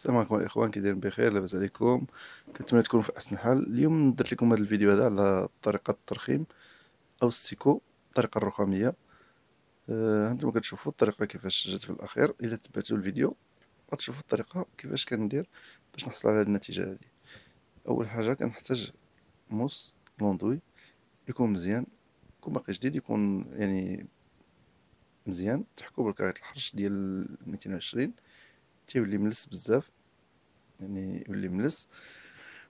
السلام عليكم الاخوان، كي دايرين بخير؟ لاباس عليكم؟ كنتمنى تكونوا في احسن حال. اليوم درت لكم هذا الفيديو هذا على طريقه الترخيم او السيكو، الطريقه الرخاميه. هانتوما كتشوفوا الطريقه كيفاش جات في الاخير. الا تبعتوا الفيديو غتشوفوا الطريقه كيفاش كندير باش نحصل على هذه النتيجه هذه. اول حاجه كنحتاج موس لوندوي يكون مزيان، يكون باقي جديد، يكون يعني مزيان. تحكوا بالكاريط الحرش ديال 220 تيولي ملس بزاف، يعني يولي ملس.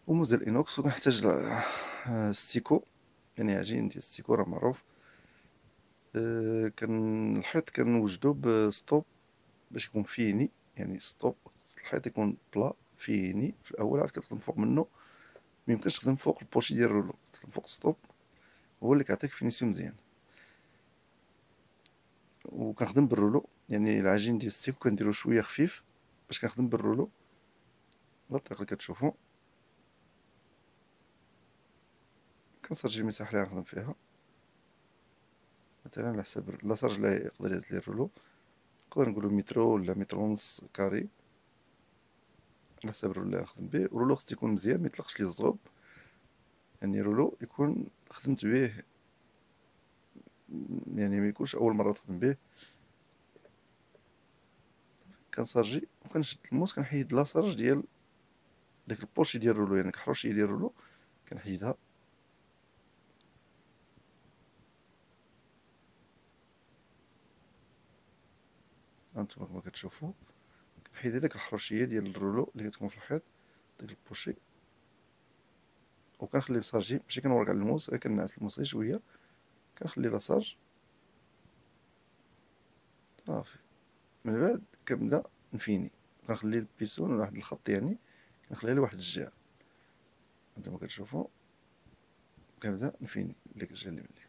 وموس ديال الانوكس. وكنحتاج السيكو، يعني عجين ديال السيكو راه معروف. الحيط كنوجدو بسطوب باش يكون فيني، يعني سطوب الحيط يكون بلا فيني في الاول، عاد كتخدم فوق منه. ميمكنش تخدم فوق البوشي ديال الرولو، تخدم فوق السطوب هو اللي كيعطيك فينيسيون مزيان. وكنخدم بالرولو، يعني العجين ديال السيكو كنديرو شويه خفيف باش كنخدم بالرولو بالطريقه اللي كتشوفوا. كنسرجي المساحه اللي غنخدم فيها، مثلا على حسب لا سرج اللي يقدر يهز لي الرولو، نقدر نقولوا متر ولا متر ونص كاري على حسب الرولو اللي غنخدم به. الرولو خص يكون مزيان، ما يطلقش لي الزغب، يعني رولو يكون خدمت به، يعني ما يكونش اول مره تخدم به. كنسرجي وكنشد الموس، كنحيد لاسرج ديال داك البوشي ديال الرولو، يعني الحروشيه ديال الرولو كنحيدها. هانتوما كما كتشوفوا كنحيد داك الحروشيه ديال الرولو اللي كتكون في الحيط، داك البوشي، وكنخلي لاسرجي. ماشي كنورك على الموس، كنعس الموس غير شويه، كنخلي لاسرج صافي. من بعد كنبدا نفيني، كنخلي البيسون لواحد الخط، يعني كنخليه لواحد الجهه. هانتوما كتشوفوا كنبدا نفيني ديك الجهه اللي ملي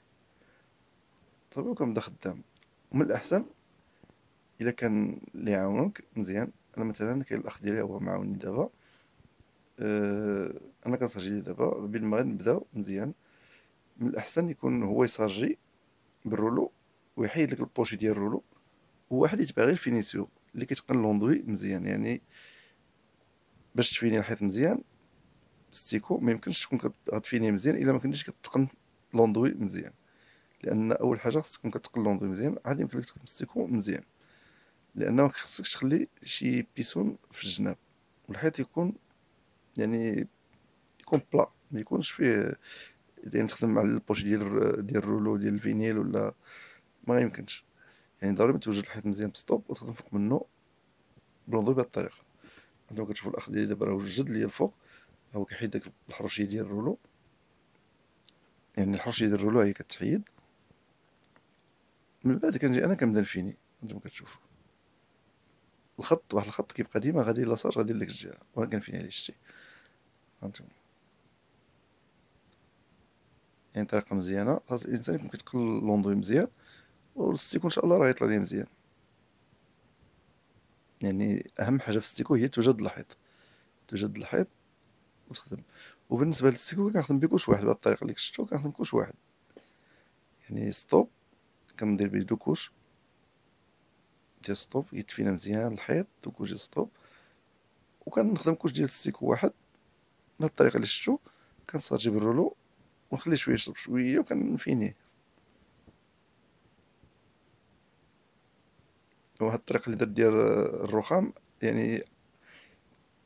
صافي، وكنبدا خدام. ومن الاحسن الا كان اللي يعاونك مزيان. انا مثلا كاين الاخ ديالي هو معاوني دابا، انا كنسجل دابا. قبل ما نبداو مزيان، من الاحسن يكون هو يسرجي بالرولو ويحيد لك البوشي ديال الرولو، وواحد يتبع غير الفينيسيون اللي كيتقن لوندوي مزيان. يعني باش تفيني الحيط مزيان بالستيكو ما يمكنش تكون كتفيني مزيان الا ما كنتيش كتقن لوندوي مزيان، لان اول حاجه خصك تكون كتقن لوندوي مزيان، عاد يمكن لك تخدم الستيكو مزيان، لانه خصكش تخلي شي بيسون في الجناب، والحيط يكون يعني يكون بلا، ما يكونش فيه يعني تخدم على البوش ديال الرولو ديال الفينيل ولا ما يمكنش. يعني ضروري توجد الحيط مزيان بسطوب وتخدم فوق منه بلوندوي بهاد الطريقه. هانتوما كتشوفوا الاخ ديالي دابا راه وجد ليا الفوق، هو كيحيد داك الحروشيه ديال الرولو، يعني الحروشيه ديال الرولو هي كتحيد. من بعد كنجي انا كنبدا نفيني. هانتوما كتشوفوا الخط، واحد الخط كيبقى ديما غادي لاسار غادي لديك الجهه، وانا كنفيني عليه شتي. هانتوما يعني طريقه مزيانه، خاص الانسان يكون كيتقن لوندوي مزيان، والستيكو ان شاء الله راه يطلع ليه مزيان. يعني اهم حاجه في الستيكو هي توجد الحيط وتخدم. وبالنسبه للستيكو كنخدم بكوش واحد بهذه الطريقه اللي شفتو، كنخدم كوش واحد، يعني سطوب كندير بيه دو كوش ديال السطوب يتفينا مزيان الحيط، دو كوش ديال السطوب، وكنخدم كوش ديال الستيكو واحد بهذه الطريقه اللي شفتو. كنسرجي بالرولو ونخليه شويه يشرب شويه وكنفينيه. وهاد الطريقه اللي درت ديال الرخام يعني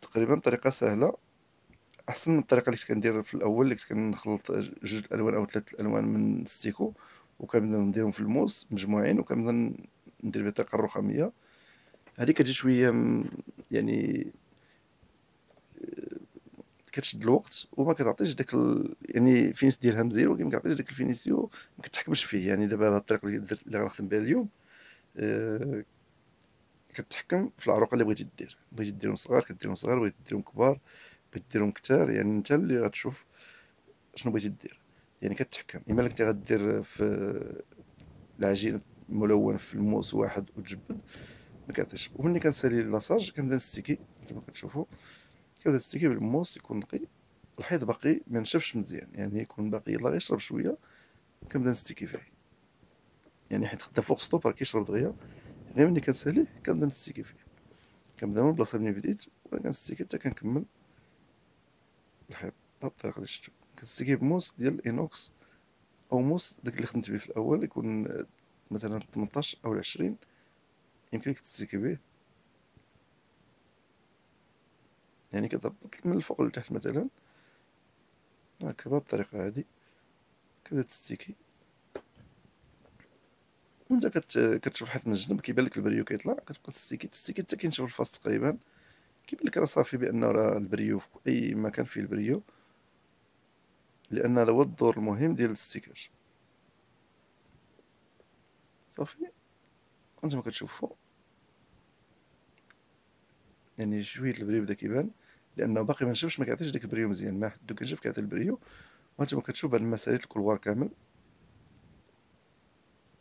تقريبا طريقه سهله، احسن من الطريقه اللي كنت كندير في الاول، اللي كنت كنخلط جوج الالوان او ثلاثه الالوان من الستيكو وكنبدا نديرهم في الموس مجموعين، وكنبدا ندير بالطريقه الرخاميه هذه. كتجي شويه يعني كتشد الوقت وما كتعطيش داك يعني فينيس ديالها مزيان، ولكن ما كتعطيش داك الفينيسيو، ما كتحكمش فيه. يعني دابا هاد الطريقه اللي غنخدم بها اليوم كتحكم في العروقه اللي بغيتي دير، بغيتي ديرهم صغار كديرهم صغار، بغيتي ديرهم كبار بغيتي ديرهم كتار، يعني انت اللي غتشوف شنو بغيتي دير. يعني كتحكم اما انك غدير في العجين ملون في الموس واحد وتجبد ما كيعطيش. وملي كنسالي لاساج كنبدا نستيكي. كما كتشوفوا كنبدا نستيكي بالموس يكون نقي، الحيط باقي ما نشفش مزيان، يعني يكون باقي يلا غير يشرب شويه كنبدا نستيكي فيه. يعني حيت خدام فوق سطوب راه كيشرب دغيا، غير ملي كنساليه كنبدا نستيكي فيه. كنبدا من البلاصه منين بديت وانا كنستيكي حتى كنكمل الحيط بهاد الطريقه اللي شفتو. كنستيكي بموس ديال الانوكس او موس داك اللي خدمت به في الاول، يكون مثلا 18 او 20 يمكنك تستيكي به، يعني كضبط من الفوق لتحت مثلا هاكا بهاد الطريقه هادي كدا تستيكي، وانت كتشوف حيت من الجنب كيبان لك البريو كيطلع، كتبقى تستيكي حتى كينشف الفاس تقريبا، كيبان لك راه صافي بانه راه البريو في اي مكان فيه البريو، لان هذا هو الدور المهم ديال الاستيكاج. صافي انتما كتشوفوا يعني شويه البريو بدا كيبان، لانه باقي ما نشوفش، ما كيعطيش داك البريو مزيان، ما حدو كنشوف كيعطي البريو. وانتما كتشوف هاد المساريت الكلوار كامل،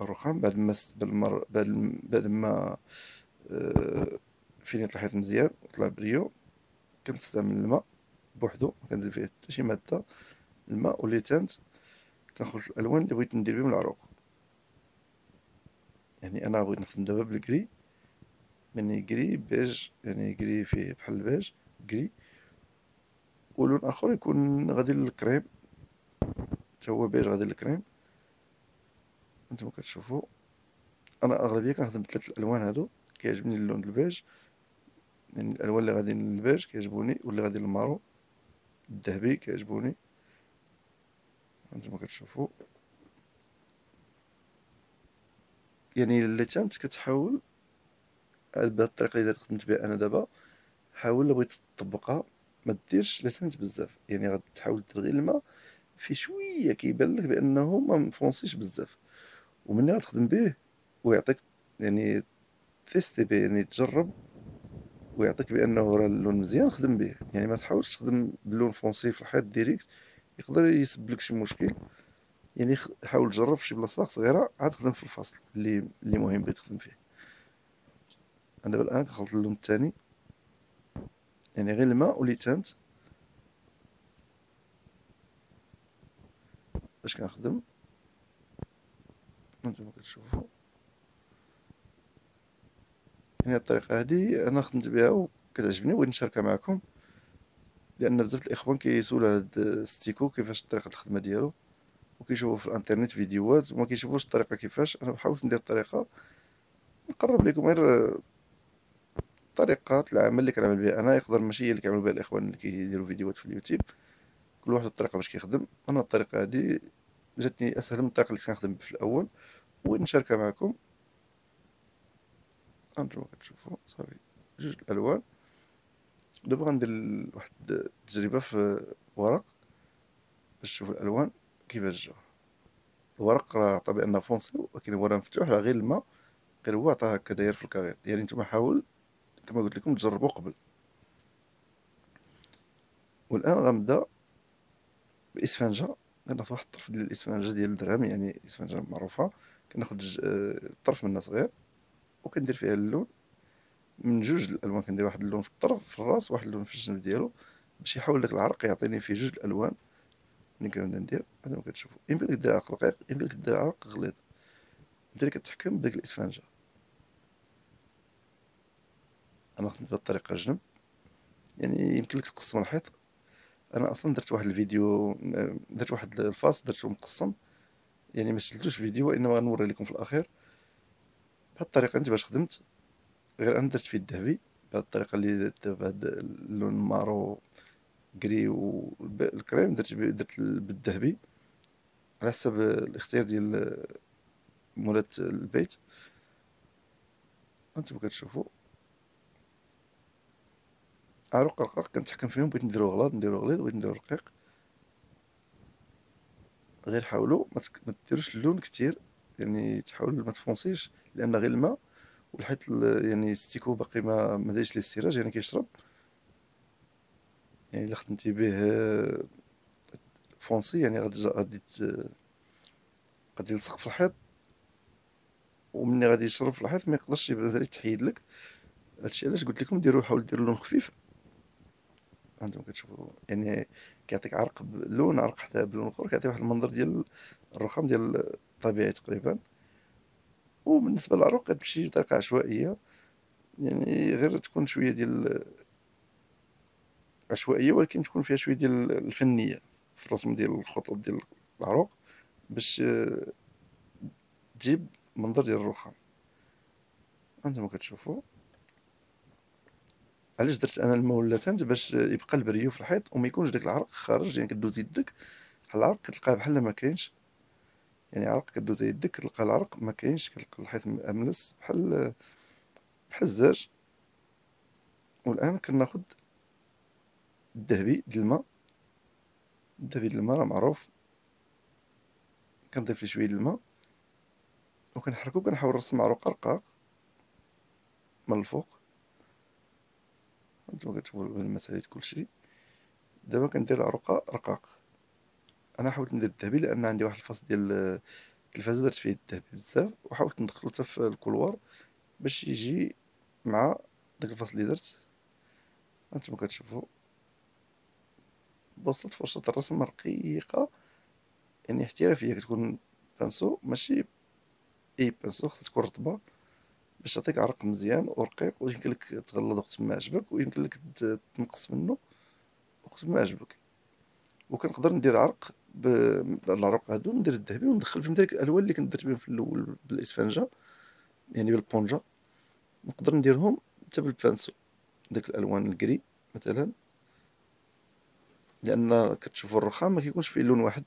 الرخام بعد ما فينيت الحيط مزيان وطلع بريو. كنستعمل الماء بوحدو، ما كنزيد فيه حتى شي ماده، الماء والليتانت، كنخلط الالوان اللي بغيت ندير بهم العروق. يعني انا بغيت نخدم دابا بالكري، يعني كري بيج، يعني كري فيه بحال البيج كري، ولون اخر يكون غادي للكريم حتى هو بيج غادي للكريم. انتما كتشوفوا انا اغلبيه كنخدم بثلاث الالوان هادو، كيعجبني اللون البيج، يعني الالوان اللي غاديين للبيج كيعجبوني، واللي غادي للمارو الذهبي كيعجبوني. انتما كتشوفوا يعني اللي تانت كتحاول بهاد الطريقه اللي خدمت بها انا دابا، حاول بغيت تطبقها ما ديرش لتانت بزاف، يعني غادي تحاول تغير الماء في شويه كيبان لك بانه ما مفونسيش بزاف، ومني غتخدم به ويعطيك يعني تيستي به، يعني تجرب ويعطيك بانه راه اللون مزيان خدم به. يعني ما تحاولش تخدم باللون فونسي في الحيط ديريكت، يقدر يسبب لك شي مشكل، يعني حاول تجرب في شي بلاصه صغيره عاد تخدم في الفصل اللي مهم بغيت تخدم فيه. انا دابا الان كنخلط اللون الثاني، يعني غير الماء وليتانت باش كنخدم. نتوما كتشوفوا يعني الطريقه هذه انا خدمت بها وكتعجبني وبغيت نشاركها معكم، لان بزاف الاخوان كيسولوا هاد الستيكو كيفاش طريقه الخدمه ديالو، وكيشوفوا في الانترنت فيديوهات وما كيشوفوش الطريقه كيفاش. انا حاولت ندير طريقه نقرب لكم غير طريقات العمل اللي كنعمل بها انا، يقدر ماشي هي اللي كيعملوا بها الاخوان اللي كيديروا فيديوهات في اليوتيوب، كل واحد الطريقه باش كيخدم. انا الطريقه هذه جاتني اسهل من الطريقه اللي كنخدم في الاول ونشاركها معكم. انتما كتشوفوا صافي جوج الالوان. دابا غندير واحد التجربه في ورق باش تشوفوا الالوان كيفاش جاو. الورق راه عطى بان فونسي، ولكن هو راه مفتوح، راه غير الماء غير هو عطاه هكا داير في الكاريط، يعني نتوما حاول كما قلت لكم تجربوا قبل. والان غنبدا باسفنجه، كناخد واحد الطرف ديال الاسفنجه ديال الدرهم، يعني اسفنجه معروفه، كناخد الطرف منها صغير وكندير فيها اللون من جوج الالوان، كندير واحد اللون في الطرف في الراس واحد اللون في الجنب ديالو، باش يحاول لك العرق يعطيني فيه جوج الالوان. ملي كنبدا ندير هذا كتشوفوا يمكن لك دير عرق رقيق، يمكن لك دير عرق غليظ، انت اللي كتحكم بديك الاسفنجه. انا خدمت بهاد الطريقه جنب، يعني يمكن لك تقسم الحيط. انا اصلا درت واحد الفيديو، درت واحد الفاص درته مقسم، يعني ما شلتوش فيديو، وانما غنوري لكم في الاخير بهاد الطريقه انت باش خدمت. غير انا درت فيه الذهبي بهاد الطريقه اللي بهاد اللون مارو كري والكريم، درت بالذهبي على حسب الاختيار ديال مولات البيت. انتما كتشوفوا عروق رقاق كنتحكم فيهم، بغيت نديرو غليظ نديرو غليظ، بغيت نديرو رقيق غير. حاولوا ما ديروش اللون كتير، يعني تحاول ما تفونسيش، لان غير الماء والحيط يعني الستيكو باقي ما دايش ليه السراج، يعني كيشرب، يعني اللي خدمتي به فرونسي يعني غادي يلصق في الحيط، ومني غادي يشرب في الحيط ما يقدرش يبدا زري تحيد لك. هادشي علاش قلت لكم ديروا، حاول ديروا لون خفيف. هانتوما كتشوفوا يعني كيعطيك عرق بلون، عرق حتى بلون اخر، كيعطي واحد المنظر ديال الرخام ديال الطبيعي تقريبا. وبالنسبه للعروق كتمشي بطريقه عشوائيه، يعني غير تكون شويه ديال عشوائيه ولكن تكون فيها شويه ديال الفنيه في الرسم ديال الخطوط ديال العروق باش تجيب منظر ديال الرخام. هانتوما كتشوفوا علاش درت انا المولاتان باش يبقى البريو في الحيط وما يكونش داك العرق خارج، يعني كدوز يدك بحال العرق كتلقاه بحال ما كاينش، يعني عرق كدوز يدك كتلقى العرق ما كاينش، كتلقى الحيط مأملس بحال الزاج. والان كناخذ الذهبي ديال الماء، الذهبي ديال الماء راه معروف، كنضيف ليه شويه ديال الماء وكنحركو، كنحاول نرسم عروق رقاق من الفوق. نتوما كتشوفوا المساليت كلشي. دابا كندير عروقه رقاق. انا حاولت ندير الذهبي لان عندي واحد الفاص ديال التلفازه درت فيه الذهبي بزاف، وحاولت ندخلو حتى في الكولوار باش يجي مع داك الفاص اللي درت. نتوما كتشوفوا بسط فرشة الرسم رقيقه يعني احترافيه، كتكون بانسو ماشي اي بانسو، خاصها تكون رطبه باش تعطيك عرق مزيان ورقيق، ويمكن لك تغلظ وقت ما عجبك ويمكن لك تنقص منه وقت ما عجبك. وكنقدر ندير عرق بالعروق هادو، ندير الذهبي وندخل فيهم ديك الالوان اللي كنت درت بهم في الاول بالاسفنجه يعني بالبونجه، نقدر نديرهم حتى بالبانسو داك الالوان الكري مثلا، لان كتشوفوا الرخام ما كيكونش فيه لون واحد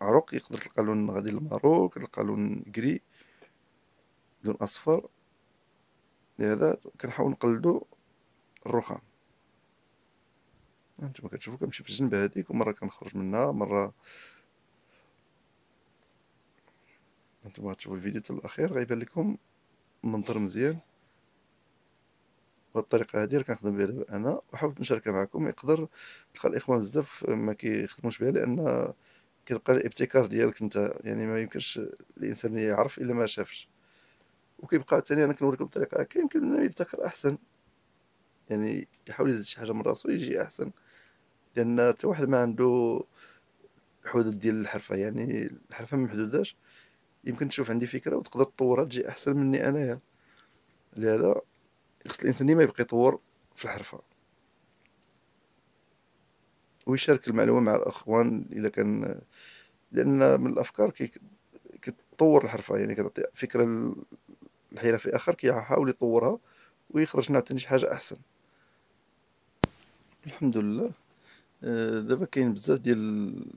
عروق، يقدر تلقى لون غادي للمارون، كتلقى لون كري، لون اصفر. لهذا كنحاول نقلدو الرخام. هانتوما كتشوفو كنمشي في الجنب هذيك ومره كنخرج منها مره. هانتوما تشوفو الفيديو حتى الاخير غيبان لكم منظر مزيان. بهاد الطريقه هادي اللي كنخدم بها دابا انا، وحاولت نشاركها معكم. يقدر تلقى الاخوان بزاف ما كيخدموش بها لان كتلقى الابتكار ديالك انت، يعني ما يمكنش الانسان يعرف الا ما شافش. وكيبقى ثاني انا كنوريكم الطريقه هكا، يمكن انه يبتكر احسن، يعني يحاول يزيد شي حاجه من راسو يجي احسن، لان حتى واحد ما عنده الحدود ديال الحرفه، يعني الحرفه ما محدوداش، يمكن تشوف عندي فكره وتقدر تطورها تجي احسن مني انايا. لهذا خص الانسان ديما يبقى يطور في الحرفه ويشارك المعلومه مع الاخوان الا كان، لان من الافكار كتطور الحرفه، يعني كتعطي فكره الحرفي اخر كيحاول يطورها ويخرج لنا شي حاجه احسن. الحمد لله. دابا كاين بزاف ديال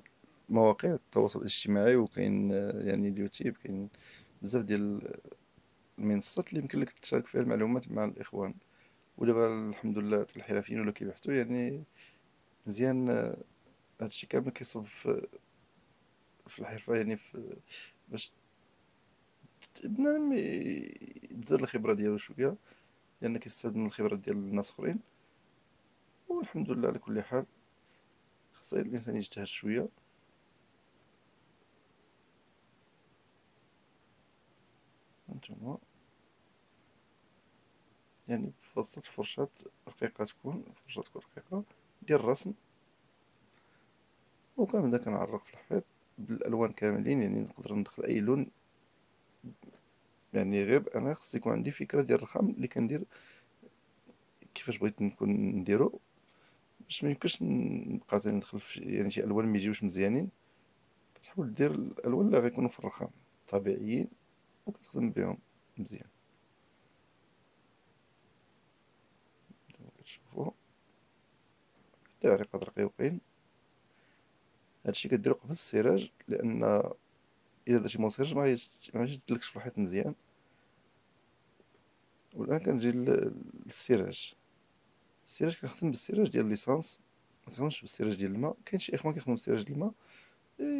مواقع التواصل الاجتماعي، وكاين يعني اليوتيوب، كاين بزاف ديال المنصات اللي يمكن لك تشارك فيها المعلومات مع الاخوان. ودابا الحمد لله الحرفيين ولا كيبحثوا، يعني مزيان هادشي كامل كيصب في الحرفه، يعني باش بنادم يزاد الخبره ديالو شويه، لان كيستافد من الخبره ديال الناس اخرين. والحمد لله على كل حال، خاص الانسان يجتهد شويه. هانتوما يعني بواسطه فرشات رقيقه، تكون فرشاتكم رقيقه ديال الرسم. وكنبدا كنعرق في الحيط بالالوان كاملين، يعني نقدر ندخل اي لون، يعني غير انا خص يكون عندي فكره ديال الرخام اللي كندير كيفاش بغيت نكون نديرو، باش ما يمكنش نبقى ندخل في يعني شي الوان ما يجيوش مزيانين. كتحاول دير الالوان اللي غيكونوا في الرخام طبيعيين وكتخدم بهم مزيان. كتشوفوا كدير عريقات رقيقين، هادشي كديرو قبل السراج، لان اذا درتي مو سراج ما يشدلكش في الحيط مزيان. والان كنجي للسراج. السراج كنخدم بالسراج ديال ليسانس، ما كنخدمش بالسراج ديال الماء. كاين شي اخوان كيخدموا بالسراج ديال الماء،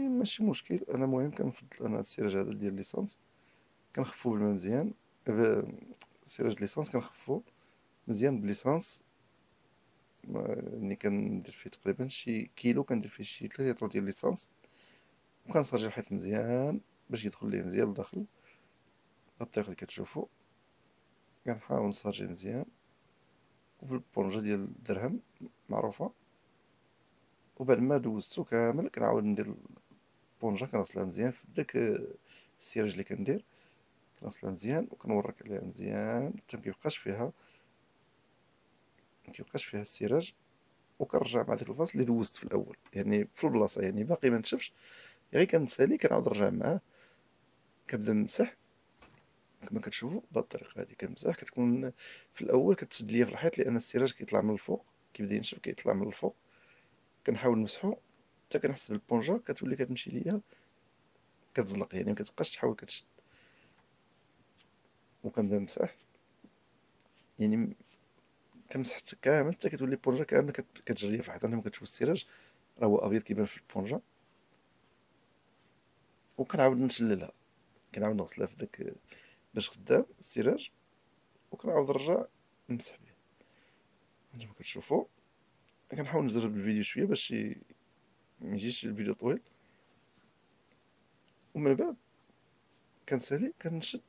ماشي مشكل. انا المهم كنفضل انا السراج هذا ديال ليسانس، كنخفو بالماء مزيان. السراج ليسانس كنخفو مزيان بليسانس ملي كندير فيه تقريبا شي كيلو كندير فيه شي 3 لتر ديال ليسانس، وكنسرج الحيط مزيان باش يدخل ليه مزيان لداخل بهاد الطريقه اللي كتشوفوا. كنحاول نسرجيه مزيان وبالبونجه ديال الدرهم معروفه، وبعد ما دوزتو كامل كنعاود ندير البونجه كنغسلها مزيان في داك السيرج اللي كندير، كنغسلها مزيان وكنورك عليها مزيان حتى ما كيبقاش فيها السراج، وكنرجع مع داك الفاصل اللي دوزت في الاول يعني في البلاصه يعني باقي ما نشفش، غير كنسالي كنعاود نرجع معاه كنبدا نمسح كما كتشوفوا بهاد الطريقه هذه. كنمسح كتكون في الاول كتسد ليا في الحيط لان السراج كيطلع من الفوق كيبدا ينشف كيطلع من الفوق، كنحاول نمسحو حتى كنحس بالبونجا كتولي كتمشي ليا كتزلق يعني ما كتبقاش تحاول كتشد، وكنبدا نمسح يعني كنمسح كامل حتى كتولي البونجا كامل كتجري في الحيط. انتما كتشوفوا السراج راه هو ابيض كيبان في البونجا، وكنعاود نشللها كنعاود نغسلها في داك باش قدام السراج، وكنعاود نرجع نمسح بيه. انتما كتشوفوا كنحاول نزرب الفيديو شويه باش ما يجيش الفيديو طويل، ومن بعد كنسالي كنشد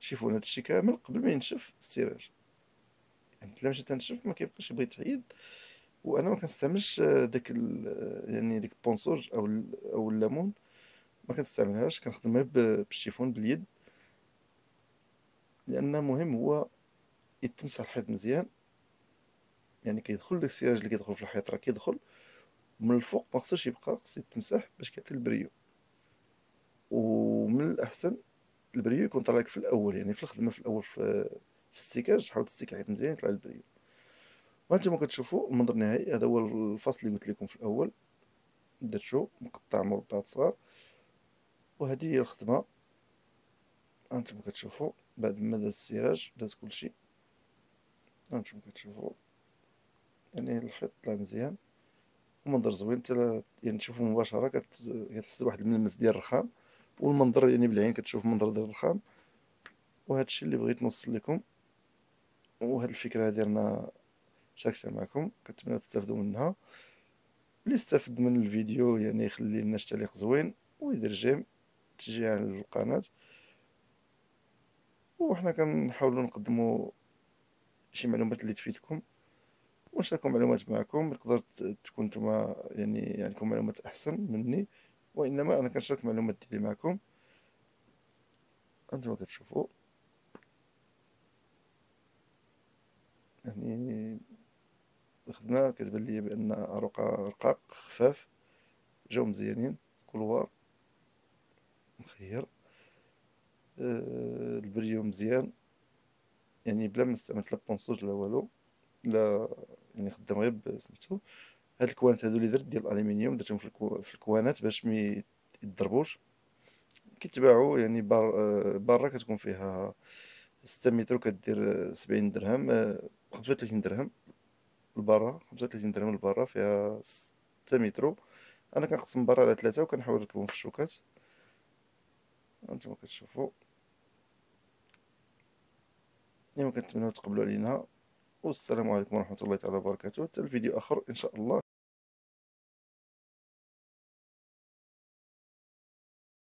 شوفوا هادشي كامل قبل ما ينشف السراج. انت لا مشيت تنشف ما كيبقاش يبغي يتحيد، وانا ما كنستعملش داك يعني ديك البونسوج او الليمون ما كنستعملهاش، كنخدمها بالشيفون باليد لان مهم هو يتمسح الحيط مزيان يعني كيدخل داك السراج اللي كيدخل في الحيط راه كيدخل من الفوق ما خصوش يبقى، خص يتمسح باش كيعطي البريو، ومن الاحسن البريو يكون طالع لك في الاول يعني في الخدمه في الاول في السيكاج، حاول تستيك حيت مزيان يطلع البريو. وانتم كتشوفوا المنظر النهائي، هذا هو الفصل اللي قلت لكم في الاول درتو مقطع مربعات صغار، وهذه هي الخدمه. انتم كتشوفوا بعد ما داز السراج داز كلشي، انتم كتشوفوا يعني الحيط طلع مزيان ومنظر زوين حتى يعني تشوفوا مباشره كتحس بواحد الملمس ديال الرخام، والمنظر يعني بالعين كتشوف منظر ديال الرخام. وهذا الشيء اللي بغيت نوصل لكم، وهذه الفكره ديالنا شاركتها معكم، كنتمنى تستافدوا منها. اللي استفد من الفيديو يعني يخلي لنا تعليق زوين ويدير جيم تجي على القناه، وحنا كنحاولوا نقدموا شي معلومات اللي تفيدكم ونشاركو معلومات معكم. يقدر تكون نتوما يعني عندكم معلومات احسن مني، وانما انا كنشارك معلومات ديالي معكم. انتما كتشوفوا يعني الخدمه كتبان لي بان رقاق خفاف جاو مزيانين، كلوار مخير البريو مزيان يعني بلا ما استعملت لا بونسوج لا والو، لا يعني خدام غير سميتو هاد الكوانت هادو اللي درت ديال الالومنيوم درتهم في الكوانات باش ما يتضربوش، كيتباعوا يعني برا كتكون فيها 6 متر وكدير 70 درهم 35 درهم لبرا، 35 درهم لبرا فيها 6 متر. انا كنقسم برا على 3 وكنحاول نركبهم في الشوكات. انتما كتشوفوا يعني كنتمنوا تقبلوا علينا، والسلام عليكم ورحمه الله تعالى وبركاته. حتى الفيديو اخر ان شاء الله.